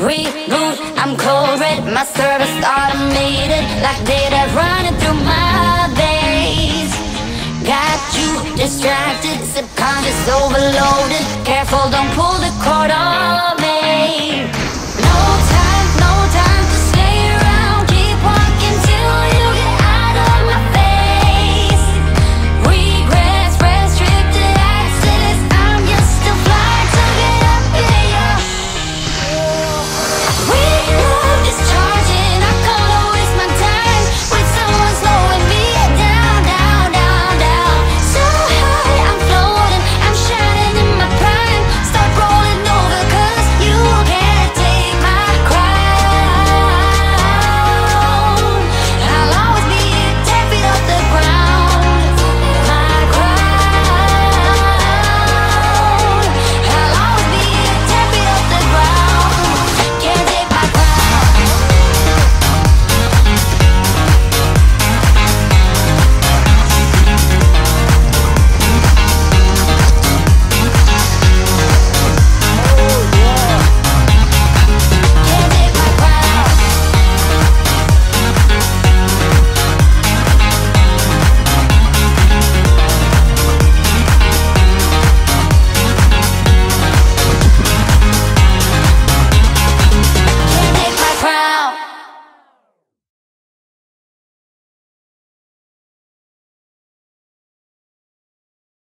reboot. I'm cold red, my service automated, like data running through my veins. Got you distracted, subconscious overloaded. Careful, don't pull the cord on me. No.